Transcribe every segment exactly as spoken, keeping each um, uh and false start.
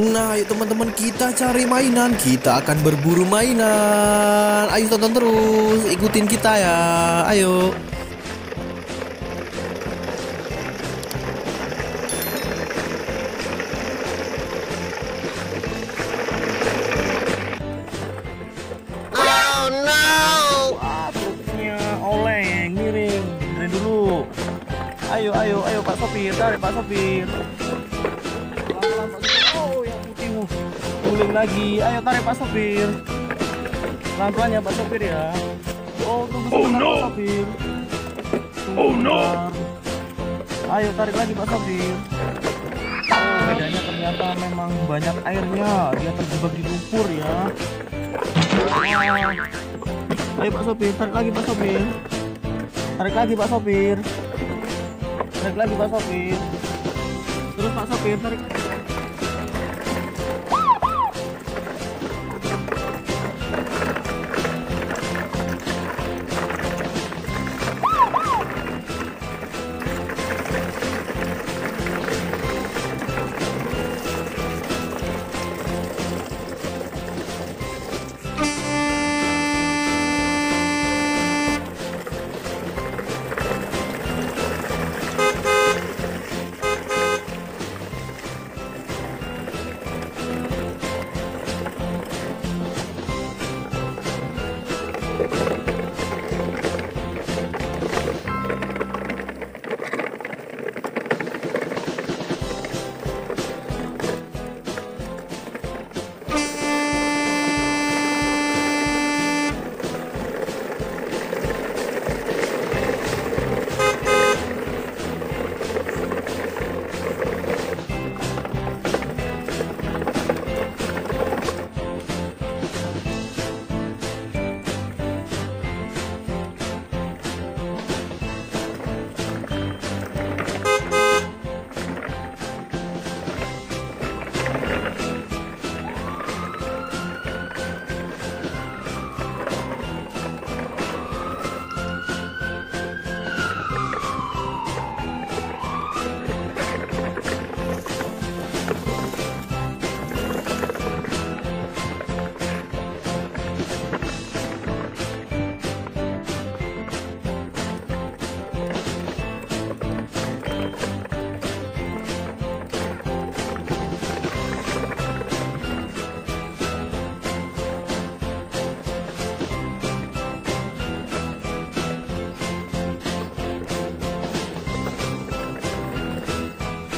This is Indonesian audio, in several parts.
Nah, yuk teman-teman, kita cari mainan. Kita akan berburu mainan. Ayo tonton terus, ikutin kita ya. Ayo. Ayo, ayo, ayo Pak Sopir, tarik Pak Sopir. Malah, Pak Sopir. Oh, yang putihmu guling lagi. Ayo tarik Pak Sopir. Pelan-pelan ya Pak Sopir ya. Oh, tunggu sebentar, oh, no. Pak Sopir. Tunggu oh no. Sebentar. Ayo tarik lagi Pak Sopir. Oh, bedanya ternyata memang banyak airnya. Dia terjebak di lumpur ya. Oh. Ayo Pak Sopir, tarik lagi Pak Sopir. Tarik lagi Pak Sopir. Tarik lagi Pak Sopir. Terus Pak Sopir tarik.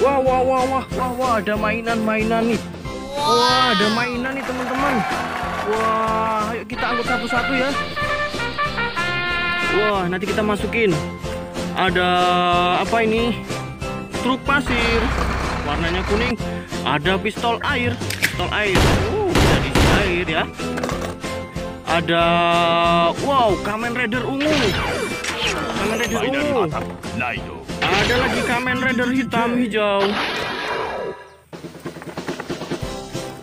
Wah, wah, wah, wah, wah, wah, ada mainan-mainan nih. Wah, ada mainan nih teman-teman. Wah, ayo kita angkut satu-satu ya. Wah, nanti kita masukin. Ada apa ini? Truk pasir, warnanya kuning. Ada pistol air, pistol air. Uh, bisa diisi air ya. Ada, wow, Kamen Rider ungu. Kamen Rider ungu. Ada lagi Kamen Rider hitam hijau.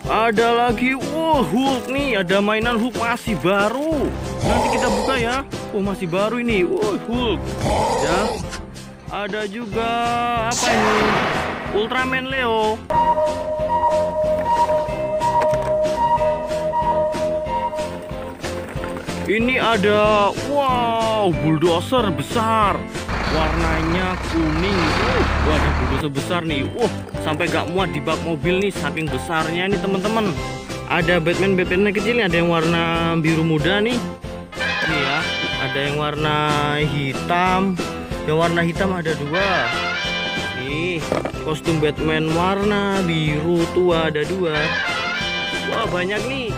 Ada lagi, wow, Hulk nih. Ada mainan Hulk masih baru. Nanti kita buka ya. Oh, masih baru ini. Wow, Hulk. Ya. Ada juga apa ini? Ultraman Leo. Ini ada, wow, bulldozer besar. Warnanya kuning. Uh, wah, ada bulldozer besar nih. Wah, uh, sampai gak muat di bak mobil nih, saking besarnya nih teman-teman. Ada Batman, Batman kecil nih. Ada yang warna biru muda nih. Nih ya, ada yang warna hitam. Yang warna hitam ada dua. Nih, kostum Batman warna biru tua ada dua. Wah, banyak nih.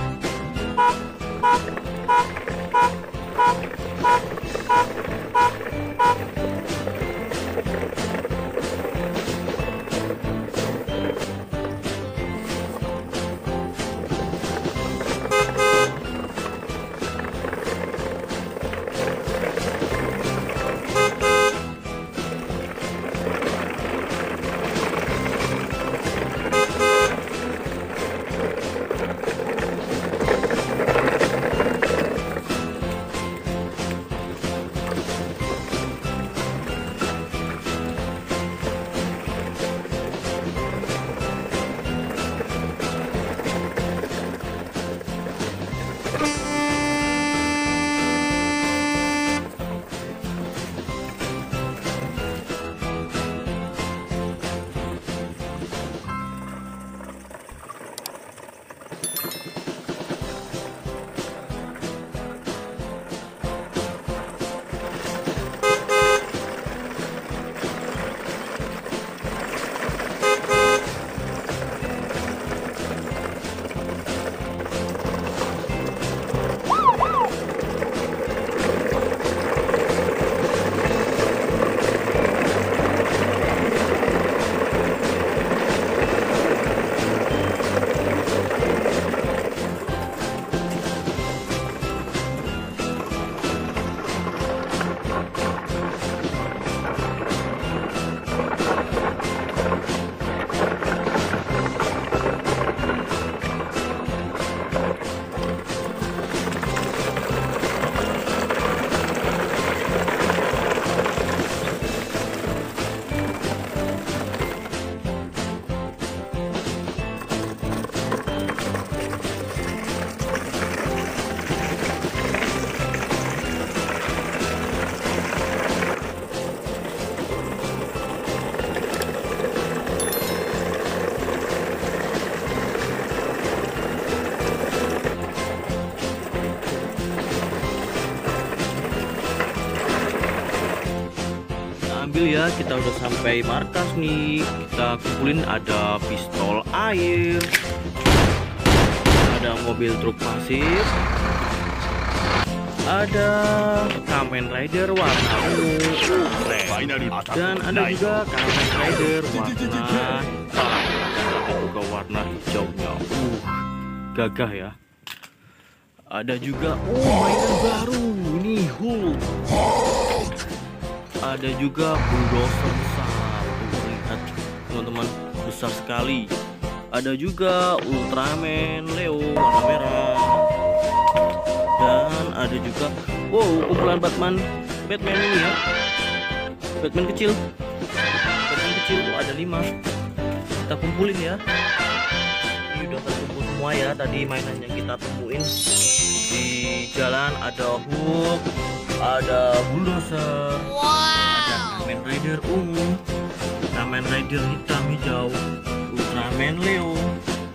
ambil ya. Kita udah sampai markas nih. Kita kumpulin, ada pistol air, ada mobil truk pasir, ada Kamen Rider warna ungu, dan ada juga Kamen Rider warna hitam, ada juga warna hijaunya. Uh, gagah ya. Ada juga oh, mainan baru nih, Hulk. Ada juga bulldozer besar, lihat teman-teman, besar sekali. Ada juga Ultraman Leo warna merah. Dan ada juga wow, kumpulan Batman Batman ini ya, Batman kecil Batman kecil, oh, ada lima. Kita kumpulin ya. Ini udah terkumpul semua ya, tadi mainannya kita temuin di jalan. Ada Hulk, ada bulldozer, wow, ada Kamen Rider ungu, Kamen Rider hitam hijau, Ultraman Leo,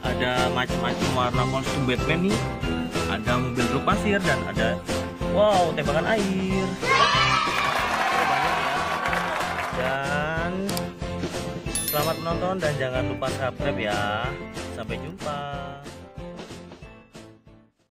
ada macam-macam warna kostum Batman nih, ada mobil truk pasir, dan ada wow, tembakan air. Dan selamat menonton dan jangan lupa subscribe ya. Sampai jumpa.